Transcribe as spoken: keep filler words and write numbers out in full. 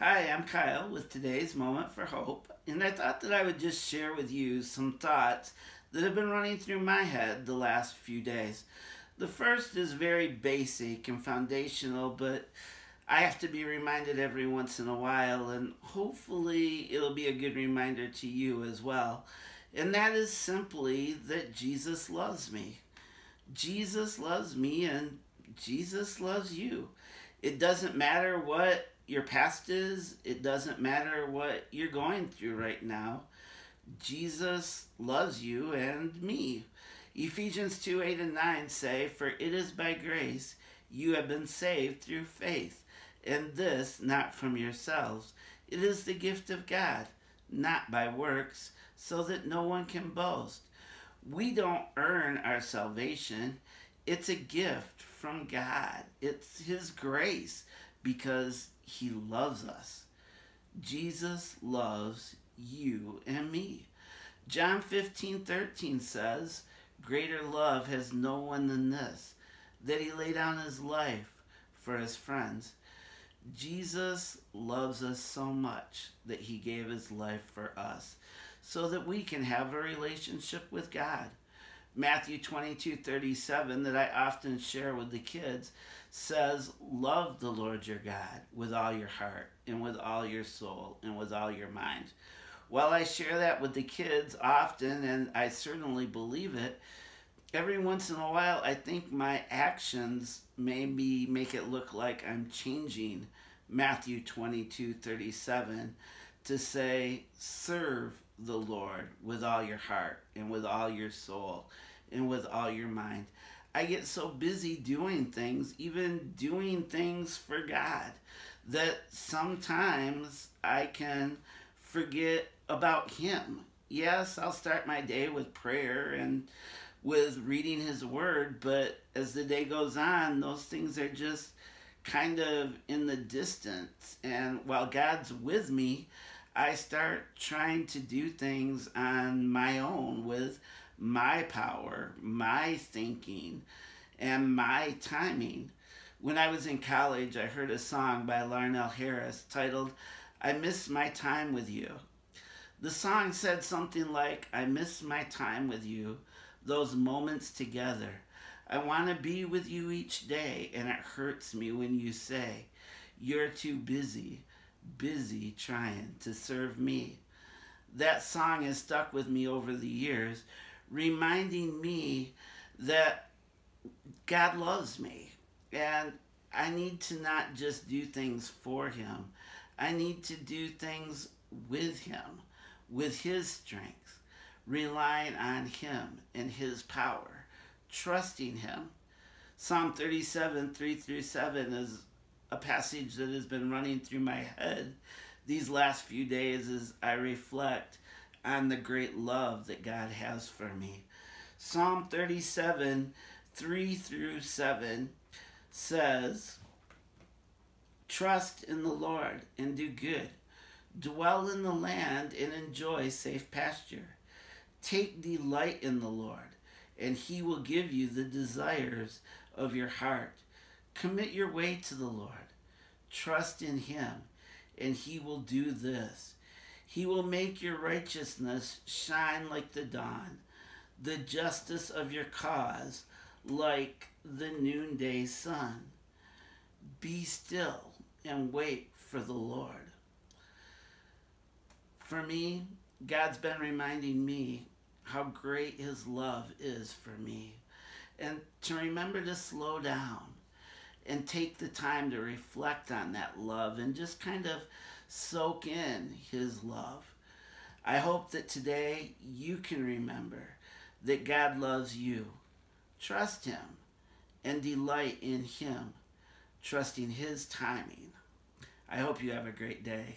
Hi, I'm Kyle with today's Moment for Hope, and I thought that I would just share with you some thoughts that have been running through my head the last few days. The first is very basic and foundational, but I have to be reminded every once in a while, and hopefully it'll be a good reminder to you as well. And that is simply that Jesus loves me. Jesus loves me, and Jesus loves you. It doesn't matter what your past is, it doesn't matter what you're going through right now. Jesus loves you and me. Ephesians two, eight and nine say, "For it is by grace you have been saved through faith, and this not from yourselves. It is the gift of God, not by works, so that no one can boast." We don't earn our salvation. It's a gift from God. It's His grace, because He loves us. Jesus loves you and me. John fifteen thirteen says, "Greater love has no one than this, that He lay down His life for His friends." Jesus loves us so much that He gave His life for us, so that we can have a relationship with God. Matthew twenty-two thirty-seven, that I often share with the kids, says, "Love the Lord your God with all your heart and with all your soul and with all your mind." While I share that with the kids often, and I certainly believe it, every once in a while I think my actions maybe make it look like I'm changing Matthew twenty-two thirty-seven to say, "Serve the Lord with all your heart and with all your soul and with all your mind." I get so busy doing things, even doing things for God, that sometimes I can forget about Him. Yes, I'll start my day with prayer and with reading His Word, but as the day goes on, those things are just kind of in the distance. And while God's with me, I start trying to do things on my own with my power, my thinking, and my timing. When I was in college, I heard a song by Larnell Harris titled, "I Miss My Time With You." The song said something like, "I miss my time with you, those moments together. I want to be with you each day, and it hurts me when you say you're too busy. Busy trying to serve me." That song has stuck with me over the years, reminding me that God loves me, and I need to not just do things for Him. I need to do things with Him, with His strength, relying on Him and His power, trusting Him. Psalm thirty-seven, three through seven is a passage that has been running through my head these last few days as I reflect on the great love that God has for me. Psalm thirty-seven, three through seven says, "Trust in the Lord and do good. Dwell in the land and enjoy safe pasture. Take delight in the Lord, and He will give you the desires of your heart. Commit your way to the Lord. Trust in Him, and He will do this. He will make your righteousness shine like the dawn, the justice of your cause like the noonday sun. Be still and wait for the Lord." For me, God's been reminding me how great His love is for me, and to remember to slow down and take the time to reflect on that love and just kind of soak in His love. I hope that today you can remember that God loves you. Trust Him and delight in Him, trusting His timing. I hope you have a great day.